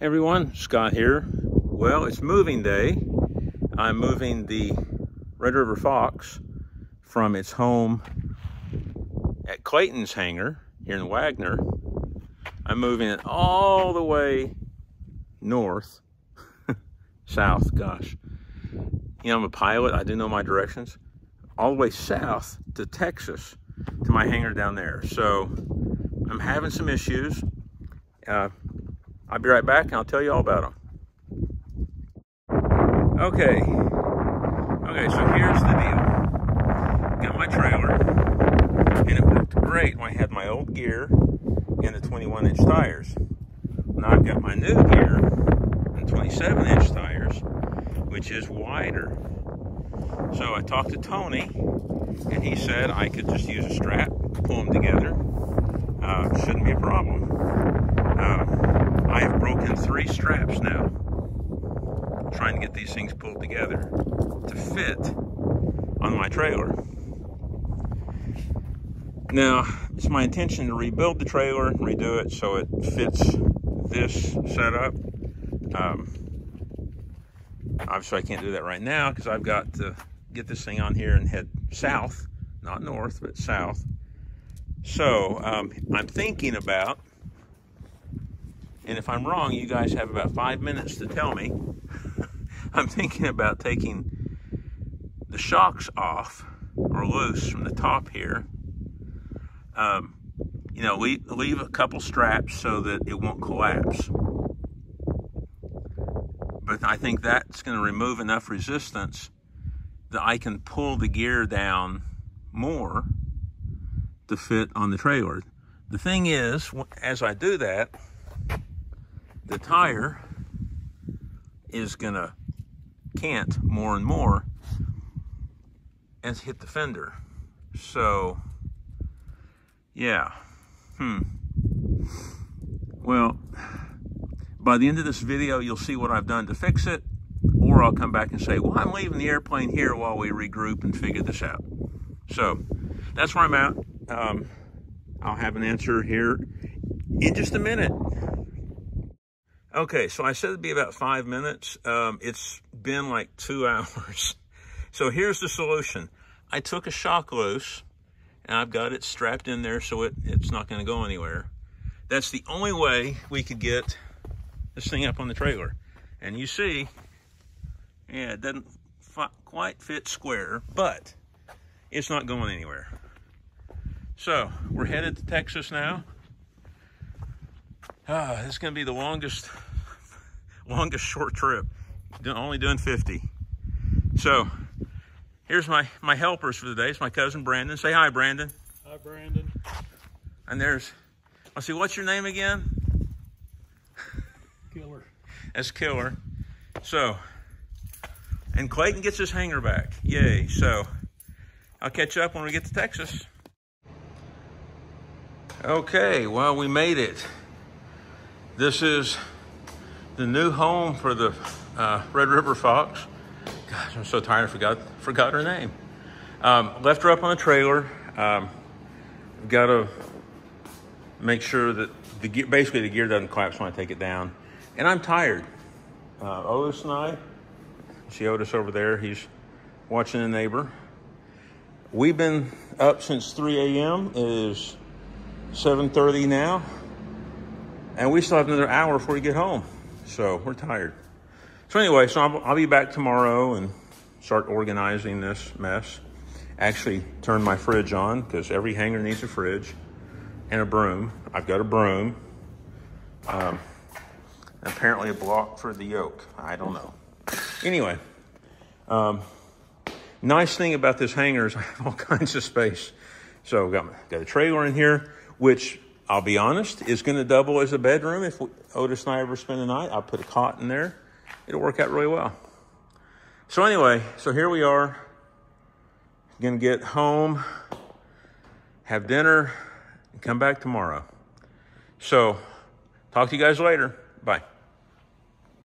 Hey everyone, Scott here. Well, it's moving day. I'm moving the Red River Fox from its home at Clayton's hangar here in Wagner. I'm moving it all the way north, south, gosh. You know, I'm a pilot, I do know my directions. All the way south to Texas, to my hangar down there. So I'm having some issues. I'll be right back and I'll tell you all about them. Okay, so here's the deal. Got my trailer and it worked great when I had my old gear and the 21-inch tires. Now I've got my new gear and 27-inch tires, which is wider. So I talked to Tony and he said I could just use a strap, pull them together. Shouldn't be a problem. I have broken 3 straps now, trying to get these things pulled together to fit on my trailer. Now, it's my intention to rebuild the trailer and redo it so it fits this setup. Obviously, I can't do that right now because I've got to get this thing on here and head south, not north, but south. So, I'm thinking about, and if I'm wrong, you guys have about 5 minutes to tell me. I'm thinking about taking the shocks off or loose from the top here. You know, leave a couple straps so that it won't collapse. But I think that's going to remove enough resistance that I can pull the gear down more to fit on the trailer. The thing is, as I do that, the tire is gonna cant more and more and hit the fender. So, yeah. Well, by the end of this video, you'll see what I've done to fix it, or I'll come back and say, well, I'm leaving the airplane here while we regroup and figure this out. So, that's where I'm at. I'll have an answer here in just a minute. Okay, so I said it'd be about 5 minutes. It's been like 2 hours. So here's the solution. I took a shock loose, and I've got it strapped in there so it's not going to go anywhere. That's the only way we could get this thing up on the trailer. And you see, yeah, it doesn't quite fit square, but it's not going anywhere. So we're headed to Texas now. This is going to be the longest short trip. Only doing 50. So, here's my helpers for the day. It's my cousin, Brandon. Say hi, Brandon. Hi, Brandon. And there's, let's see, what's your name again? Killer. That's Killer. So, and Clayton gets his hangar back. Yay. So, I'll catch up when we get to Texas. Okay, well, we made it. This is the new home for the Red River Fox. Gosh, I'm so tired, I forgot her name. Left her up on the trailer. I've got to make sure that the gear doesn't collapse when I take it down. And I'm tired. Otis and I, see Otis over there, he's watching a neighbor. We've been up since 3 a.m. It is 7:30 now. And we still have another hour before we get home. So we're tired. So anyway, so I'll be back tomorrow and start organizing this mess. Actually turn my fridge on because every hangar needs a fridge and a broom. I've got a broom. Apparently a block for the yoke. I don't know. Anyway, nice thing about this hangar is I have all kinds of space. So I've got a trailer in here, which, I'll be honest, it's going to double as a bedroom. If Otis and I ever spend the night, I'll put a cot in there. It'll work out really well. So anyway, so here we are. Going to get home, have dinner, and come back tomorrow. So talk to you guys later. Bye.